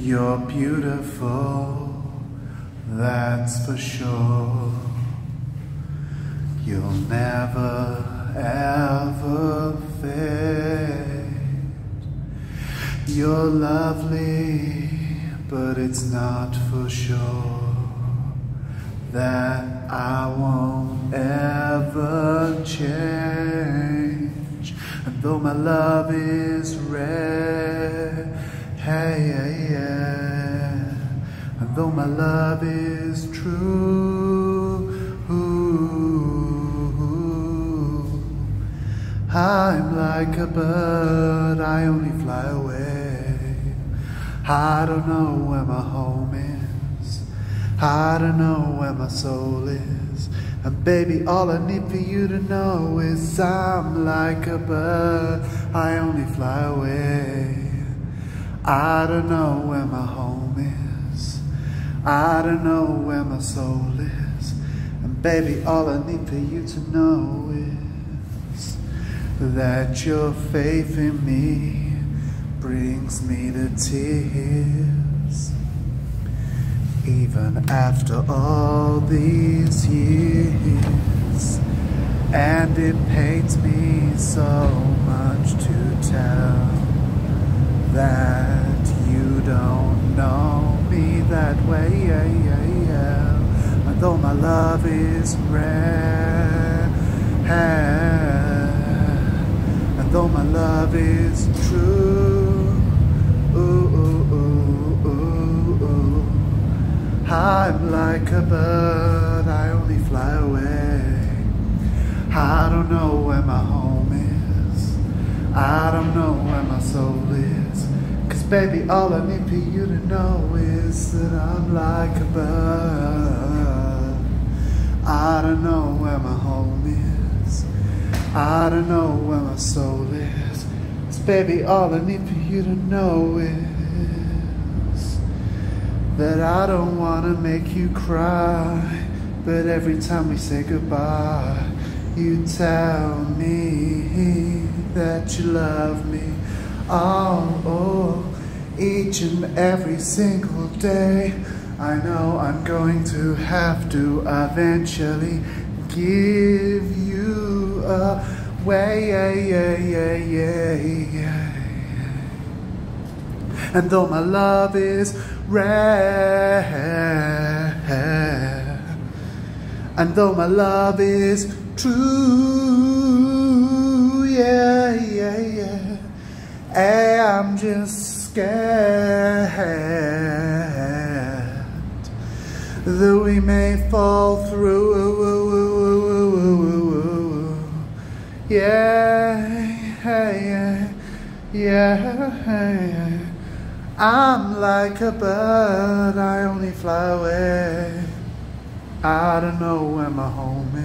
You're beautiful, that's for sure. You'll never ever fade. You're lovely, but it's not for sure that I won't ever change. And though my love is rare, hey, yeah, yeah. And though my love is true, ooh, I'm like a bird, I only fly away. I don't know where my home is, I don't know where my soul is. And baby, all I need for you to know is I'm like a bird, I only fly away. I don't know where my home is, I don't know where my soul is. And baby, all I need for you to know is that your faith in me brings me to tears. Even after all these years, and it pains me so much to tell that you don't know me that way, yeah, yeah, yeah. And though my love is rare, and though my love is true, ooh, ooh, ooh, ooh, ooh. I'm like a bird, I only fly away. I don't know where my home is, I don't know where my soul is. Cause baby, all I need for you to know is that I'm like a bird. I don't know where my home is, I don't know where my soul is. Cause baby, all I need for you to know is that I don't wanna make you cry, but every time we say goodbye, you tell me that you love me. Oh, each and every single day, I know I'm going to have to eventually give you away. And though my love is rare, and though my love is true, yeah, yeah, yeah, I'm just scared that we may fall through, yeah, yeah, yeah. I'm like a bird, I only fly away. I don't know where my home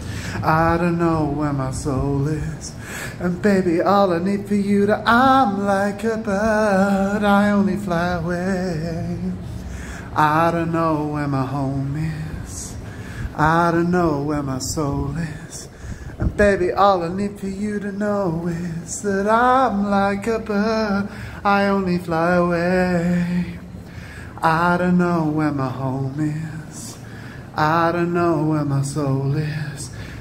is, I don't know where my soul is. And baby, all I need for you to, I'm like a bird, I only fly away. I don't know where my home is, I don't know where my soul is. And baby, all I need for you to know is that I'm like a bird, I only fly away. I don't know where my home is, I don't know where my soul is.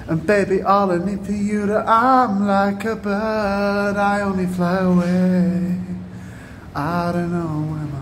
And baby, all I need for you to, I'm like a bird, I only fly away. I don't know where my